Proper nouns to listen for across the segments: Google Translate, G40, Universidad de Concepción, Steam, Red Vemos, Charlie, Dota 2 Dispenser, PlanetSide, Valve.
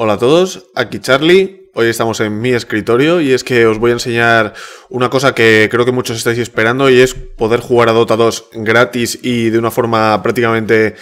Hola a todos, aquí Charlie. Hoy estamos en mi escritorio y es que os voy a enseñar una cosa que creo que muchos estáis esperando y es poder jugar a Dota 2 gratis y de una forma prácticamente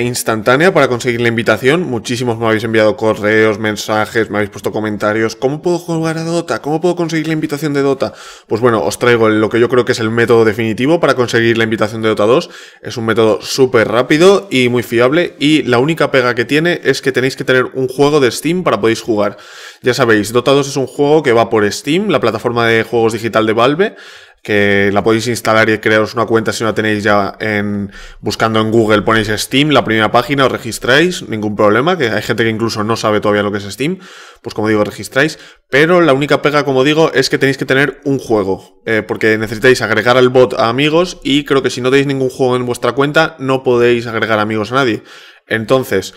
instantánea para conseguir la invitación. Muchísimos me habéis enviado correos, mensajes, me habéis puesto comentarios. ¿Cómo puedo jugar a Dota? ¿Cómo puedo conseguir la invitación de Dota? Pues bueno, os traigo lo que yo creo que es el método definitivo para conseguir la invitación de Dota 2. Es un método súper rápido y muy fiable, y la única pega que tiene es que tenéis que tener un juego de Steam para poder jugar. Ya sabéis, Dota 2 es un juego que va por Steam, la plataforma de juegos digital de Valve, que la podéis instalar y crearos una cuenta si no la tenéis ya. Buscando en Google ponéis Steam, la primera página, os registráis, ningún problema, que hay gente que incluso no sabe todavía lo que es Steam, pues como digo, registráis, pero la única pega, como digo, es que tenéis que tener un juego, porque necesitáis agregar al bot a amigos, y creo que si no tenéis ningún juego en vuestra cuenta, no podéis agregar amigos a nadie. Entonces,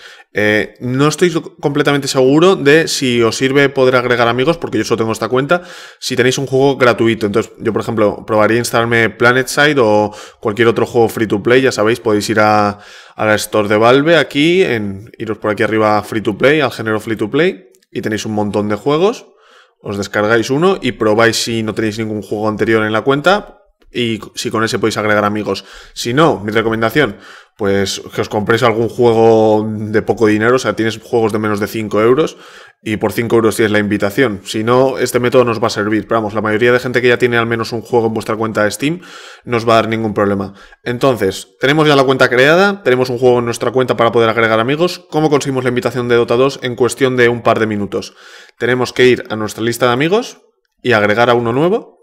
no estoy completamente seguro de si os sirve poder agregar amigos, porque yo solo tengo esta cuenta, si tenéis un juego gratuito. Entonces yo, por ejemplo, probaría instalarme PlanetSide o cualquier otro juego free to play. Ya sabéis, podéis ir a la Store de Valve, aquí, iros por aquí arriba free to play, al género free to play, y tenéis un montón de juegos, os descargáis uno y probáis si no tenéis ningún juego anterior en la cuenta, y si con ese podéis agregar amigos. Si no, mi recomendación, pues que os compréis algún juego de poco dinero. O sea, tienes juegos de menos de 5 euros, y por 5 euros tienes la invitación. Si no, este método nos va a servir, pero vamos, la mayoría de gente que ya tiene al menos un juego en vuestra cuenta de Steam no os va a dar ningún problema. Entonces, tenemos ya la cuenta creada, tenemos un juego en nuestra cuenta para poder agregar amigos. ¿Cómo conseguimos la invitación de Dota 2 en cuestión de un par de minutos? Tenemos que ir a nuestra lista de amigos y agregar a uno nuevo.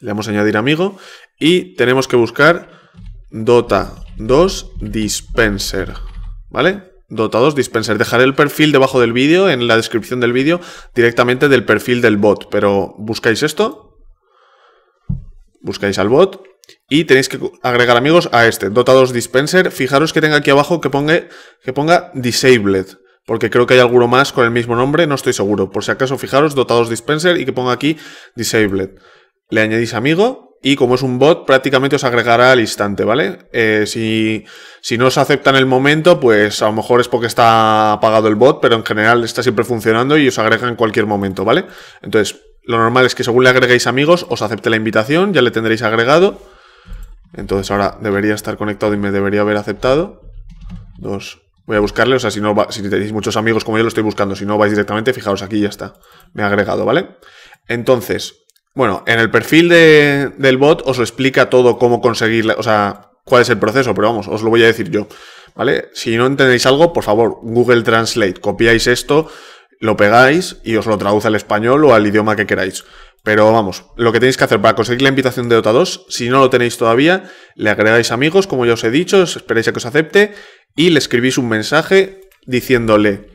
Le damos a añadir amigo y tenemos que buscar Dota 2 Dispenser, ¿vale? Dota 2 Dispenser. Dejaré el perfil debajo del vídeo, en la descripción del vídeo, directamente del perfil del bot. Pero buscáis esto, buscáis al bot y tenéis que agregar amigos a este, Dota 2 Dispenser. Fijaros que tenga aquí abajo que ponga Disabled, porque creo que hay alguno más con el mismo nombre, no estoy seguro. Por si acaso, fijaros, Dota 2 Dispenser y que ponga aquí Disabled. Le añadís amigo y, como es un bot, prácticamente os agregará al instante, ¿vale? Si no os acepta en el momento, pues a lo mejor es porque está apagado el bot, pero en general está siempre funcionando y os agrega en cualquier momento, ¿vale? Entonces, lo normal es que según le agreguéis amigos, os acepte la invitación, ya le tendréis agregado. Entonces ahora debería estar conectado y me debería haber aceptado. Voy a buscarle, o sea, si tenéis muchos amigos como yo, lo estoy buscando. Si no, vais directamente, fijaos aquí, ya está. Me ha agregado, ¿vale? Entonces, bueno, en el perfil del bot os lo explica todo, cómo conseguir, o sea, cuál es el proceso, pero vamos, os lo voy a decir yo, ¿vale? Si no entendéis algo, por favor, Google Translate, copiáis esto, lo pegáis y os lo traduce al español o al idioma que queráis. Pero vamos, lo que tenéis que hacer para conseguir la invitación de Dota 2, si no lo tenéis todavía, le agregáis amigos, como ya os he dicho, esperáis a que os acepte y le escribís un mensaje diciéndole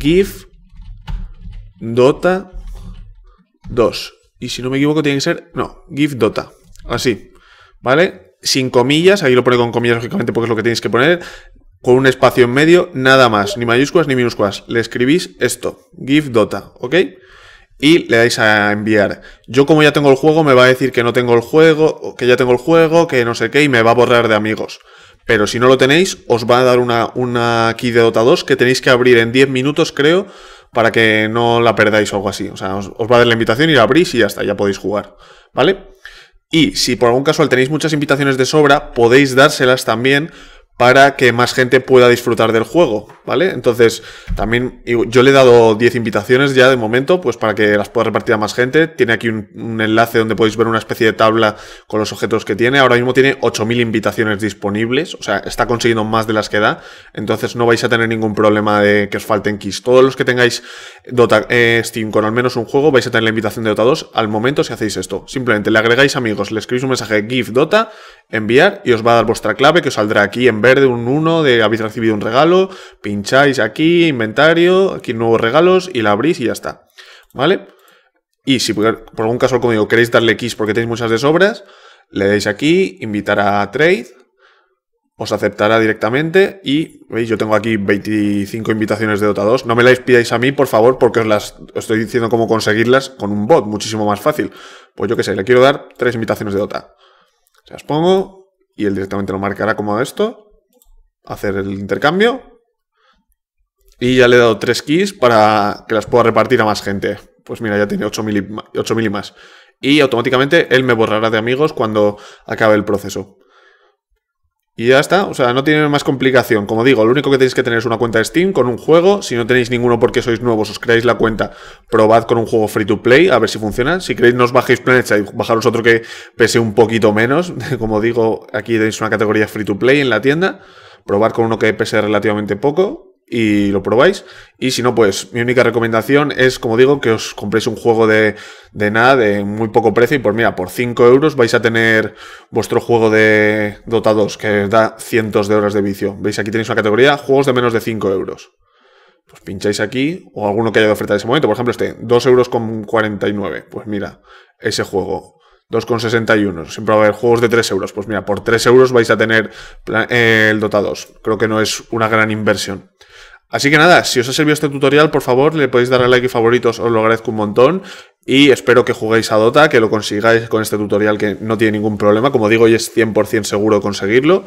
Give Dota 2. Y si no me equivoco tiene que ser, no, give Dota, así, ¿vale? Sin comillas, ahí lo pone con comillas lógicamente porque es lo que tenéis que poner, con un espacio en medio, nada más, ni mayúsculas ni minúsculas. Le escribís esto, give Dota, ¿ok? Y le dais a enviar. Yo, como ya tengo el juego, me va a decir que no tengo el juego, que ya tengo el juego, que no sé qué, y me va a borrar de amigos. Pero si no lo tenéis, os va a dar una key de Dota 2 que tenéis que abrir en 10 minutos, creo, para que no la perdáis o algo así. O sea, os va a dar la invitación y la abrís y ya está, ya podéis jugar, ¿vale? Y si por algún casual tenéis muchas invitaciones de sobra, podéis dárselas también para que más gente pueda disfrutar del juego, ¿vale? Entonces, también yo le he dado 10 invitaciones ya de momento, pues para que las pueda repartir a más gente. Tiene aquí un enlace donde podéis ver una especie de tabla con los objetos que tiene. Ahora mismo tiene 8.000 invitaciones disponibles, o sea, está consiguiendo más de las que da. Entonces no vais a tener ningún problema de que os falten keys. Todos los que tengáis Dota, Steam con al menos un juego, vais a tener la invitación de Dota 2 al momento si hacéis esto. Simplemente le agregáis amigos, le escribís un mensaje Give Dota, enviar, y os va a dar vuestra clave que os saldrá aquí en verde, un 1 de habéis recibido un regalo, pincháis aquí, inventario, aquí nuevos regalos, y la abrís y ya está, ¿vale? Y si por algún caso, como digo, queréis darle keys porque tenéis muchas de sobras, le dais aquí, invitar a trade, os aceptará directamente y, veis, yo tengo aquí 25 invitaciones de Dota 2. No me las pidáis a mí, por favor, porque os estoy diciendo cómo conseguirlas con un bot, muchísimo más fácil. Pues yo qué sé, le quiero dar 3 invitaciones de Dota. Se las pongo y él directamente lo marcará como esto. Hacer el intercambio Y ya le he dado 3 keys para que las pueda repartir a más gente. Pues mira, ya tiene 8.000 y más. Y automáticamente él me borrará de amigos cuando acabe el proceso. Y ya está, o sea, no tiene más complicación. Como digo, lo único que tenéis que tener es una cuenta de Steam con un juego. Si no tenéis ninguno porque sois nuevos, os creáis la cuenta, probad con un juego free to play, a ver si funciona. Si queréis, no os bajéis PlanetSide, bajaros otro que pese un poquito menos. Como digo, aquí tenéis una categoría free to play en la tienda. Probad con uno que pese relativamente poco y lo probáis. Y si no, pues mi única recomendación es, como digo, que os compréis un juego de nada, de muy poco precio. Y pues mira, por 5 euros vais a tener vuestro juego de Dota 2, que da cientos de horas de vicio. Veis, aquí tenéis una categoría, juegos de menos de 5 euros. Pues pincháis aquí, o alguno que haya de oferta en ese momento. Por ejemplo, este, 2,49 euros. Pues mira, ese juego, 2,61. Siempre va a haber juegos de 3 euros. Pues mira, por 3 euros vais a tener el Dota 2. Creo que no es una gran inversión. Así que nada, si os ha servido este tutorial, por favor, le podéis dar a like y favoritos, os lo agradezco un montón. Y espero que juguéis a Dota, que lo consigáis con este tutorial, que no tiene ningún problema. Como digo, y es 100% seguro conseguirlo.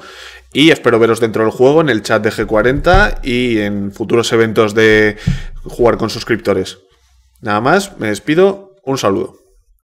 Y espero veros dentro del juego, en el chat de G40 y en futuros eventos de jugar con suscriptores. Nada más, me despido, un saludo.